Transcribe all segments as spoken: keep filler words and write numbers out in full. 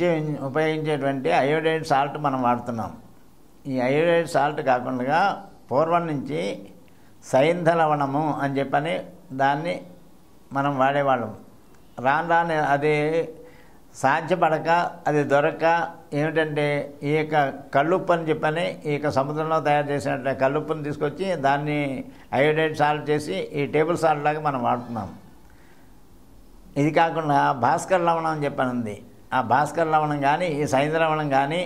ఇచ్చే ఉపయోగించేటువంటి iodide salt మనం వాడుతున్నాం. ఈ అయోడైడ్ సాల్ట్ కాకుండా పూర్వం నుంచి సైంధ లవణము అని చెప్పని దాన్ని మనం వాడేవాళ్ళం. రాను రాను అది సాధ్యపడక అది దొరక్క ఏమిటంటే ఈ యొక్క కళ్ళుప్పు అని చెప్పని ఈ యొక్క సముద్రంలో తయారు చేసిన కళ్ళుప్పుని తీసుకొచ్చి దాన్ని అయోడైడ్ సాల్ట్ చేసి ఈ టేబుల్ సాల్ట్ లాగా మనం వాడుతున్నాం. ఇది కాకుండా భాస్కర్ లవణం అని చెప్పనుంది. ఆ భాస్కర్ లవణం కానీ ఈ సైంధ లవణం కానీ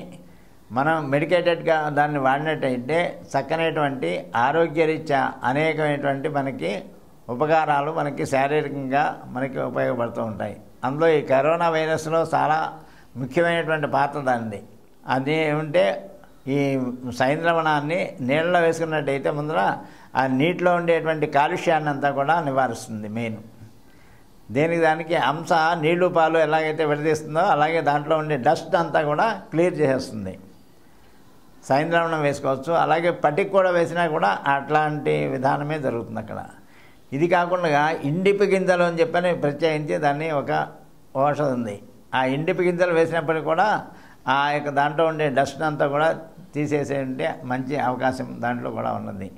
మనం మెడికేటెడ్గా దాన్ని వాడినట్టయితే చక్కనటువంటి ఆరోగ్యరీత్యా అనేకమైనటువంటి మనకి ఉపకారాలు మనకి శారీరకంగా మనకి ఉపయోగపడుతూ ఉంటాయి. అందులో ఈ కరోనా వైరస్లో చాలా ముఖ్యమైనటువంటి పాత్ర దానిది. అది ఏమంటే ఈ సైంధ లవణాన్ని నీళ్ళలో వేసుకున్నట్టయితే ముందర ఆ నీటిలో ఉండేటువంటి కాలుష్యాన్ని అంతా కూడా నివారిస్తుంది. మెయిన్ దేనికి దానికి అంశ నీళ్లు పాలు ఎలాగైతే విడదీస్తుందో అలాగే దాంట్లో ఉండే డస్ట్ అంతా కూడా క్లియర్ చేసేస్తుంది. సైంధ లవణం వేసుకోవచ్చు. అలాగే పటికి కూడా వేసినా కూడా అట్లాంటి విధానమే జరుగుతుంది అక్కడ. ఇది కాకుండా ఇండిపి గింజలు అని చెప్పని ప్రత్యేకించి దాన్ని ఒక ఔషధం ఉంది. ఆ ఇండిపి గింజలు వేసినప్పటికీ కూడా ఆ యొక్క దాంట్లో ఉండే డస్ట్ అంతా కూడా తీసేసే మంచి అవకాశం దాంట్లో కూడా ఉన్నది.